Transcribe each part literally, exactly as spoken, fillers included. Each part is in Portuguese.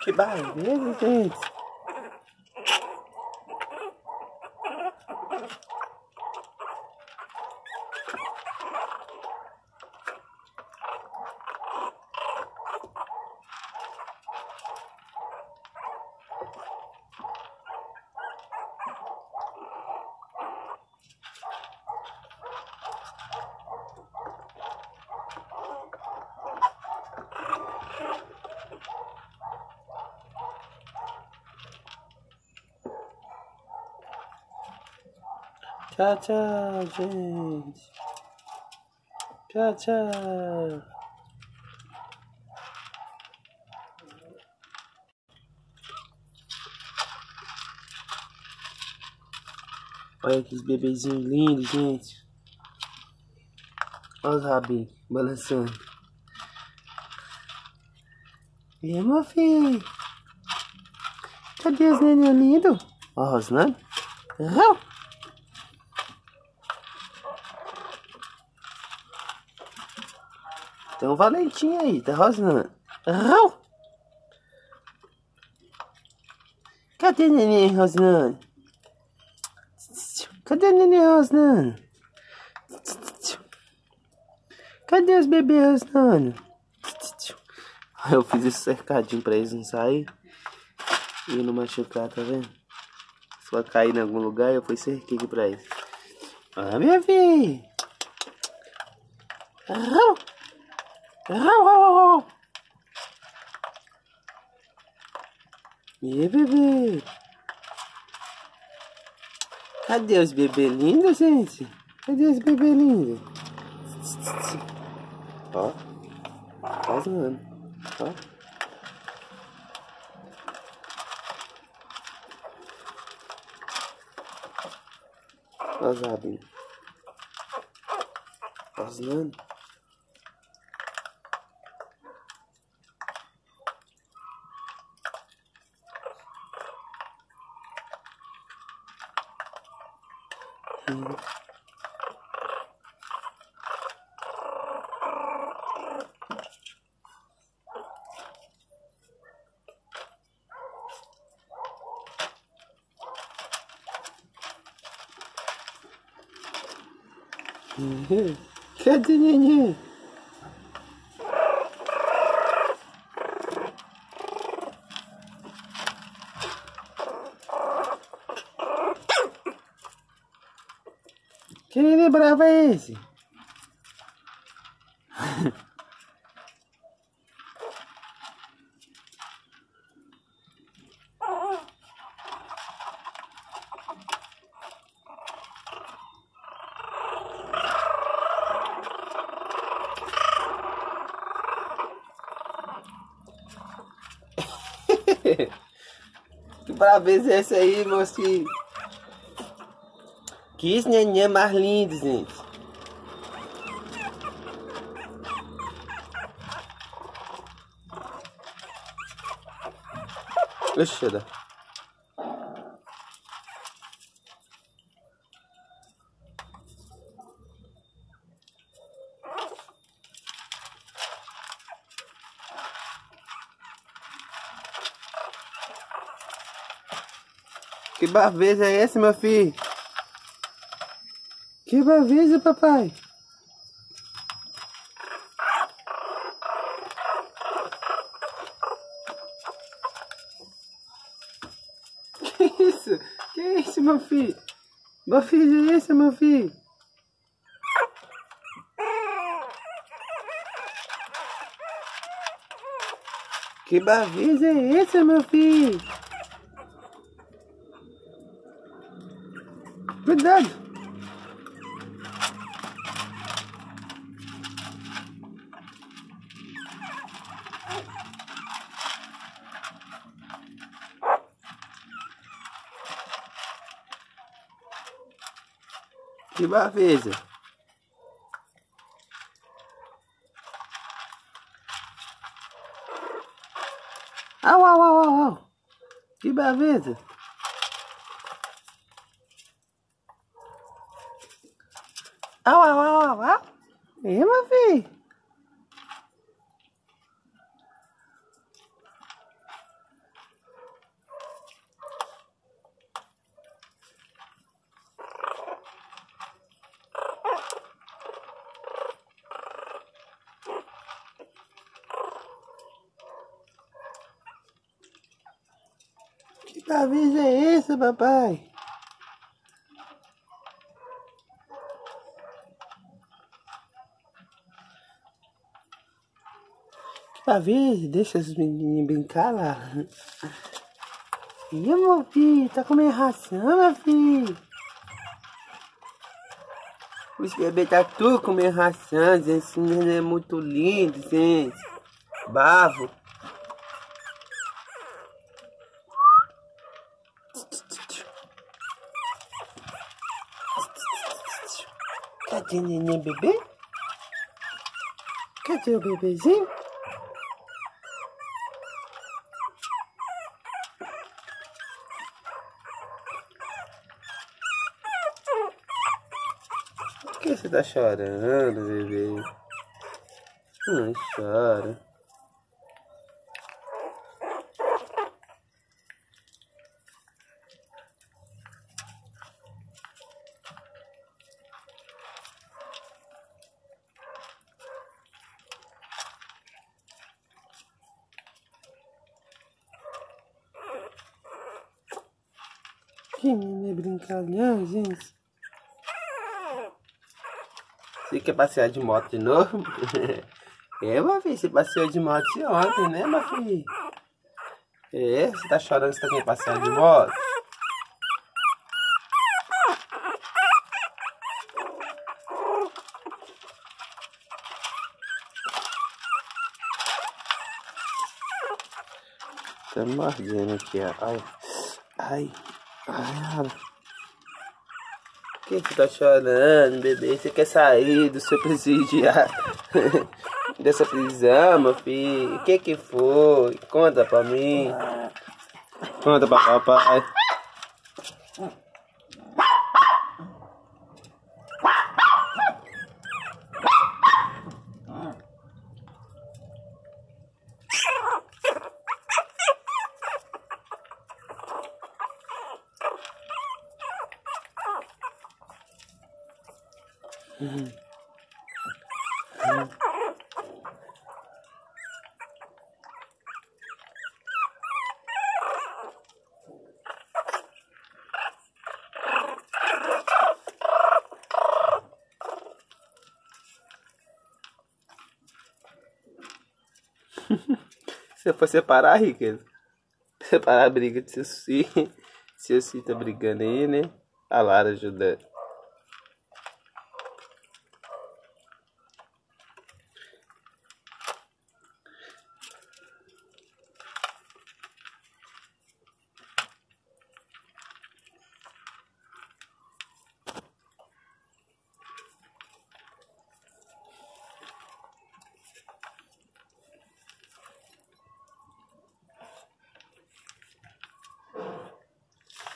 que barulho, gente. Tchau, tchau, gente. Tchau, tchau. Olha aqueles bebezinhos lindos, gente. Olha os rabinhos balançando. E meu filho? Cadê os nenhum lindo? Ó, Rosnando. Aham. Tem um valentinho aí, tá rosnando. Aham. Cadê o neném rosnando? Cadê o neném rosnando? Cadê os bebês rosnando? Eu fiz esse cercadinho pra eles não saírem e não machucar, tá vendo? Só cair em algum lugar, eu fui cerquinho pra eles. Ah, minha filha. Aham. E aí, bebê? Cadê os bebês lindos, gente? Cadê os bebês lindos? Ó, tá zoando. Ó. Ó os rabinhos. Tá zoando. Cadê o neném? Que neném bravo é esse? Que braveza é essa aí, meus filhos? Que neném mais lindo, gente. Oxe, dá. Que braveza é esse, meu filho? Que braveza, papai? Que isso? Que isso, meu filho? Meu filho, é esse, meu filho? Que braveza é esse, meu filho? Cuidado! Que braveza! Au, au, au, au, au! Que braveza! Au, au, au, au, au. É, meu filho? La vida es esa, papá. Pra ver, deixa os menininhos brincar lá. Ih, meu filho, tá comendo ração, meu filho. Os bebês tá tudo comendo ração, gente. Esse menino é muito lindo, gente. Bravo. Cadê o neném bebê? Cadê o bebezinho? Por que você tá chorando, bebê? Não chora. Que menino é brincalhão, gente. Você quer passear de moto de novo? É, meu filho, você passeou de moto de ontem, né, meu filho? É, você tá chorando que você tá querendo passear de moto? Tá mordendo aqui, ó. Ai, ai, ai, ai. Por que você tá chorando, bebê? Você quer sair do seu presidiário? Dessa prisão, meu filho? O que que foi? Conta pra mim. Conta pra papai. Uhum. Uhum. Se for separar, Ricardo, separar a briga de seus filhos. Seus filhos tá brigando aí, né? A Lara ajudando.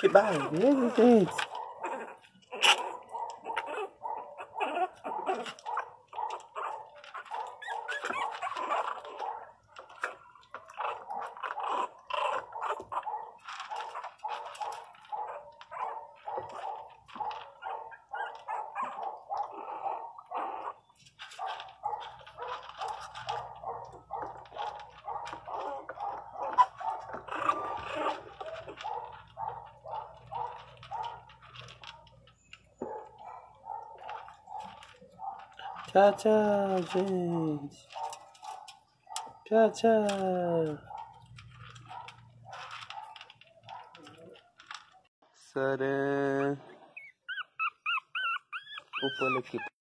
Que barulho, gente. Tchau, tchau, gente. Tchau, tchau. Sarã. O pano aqui.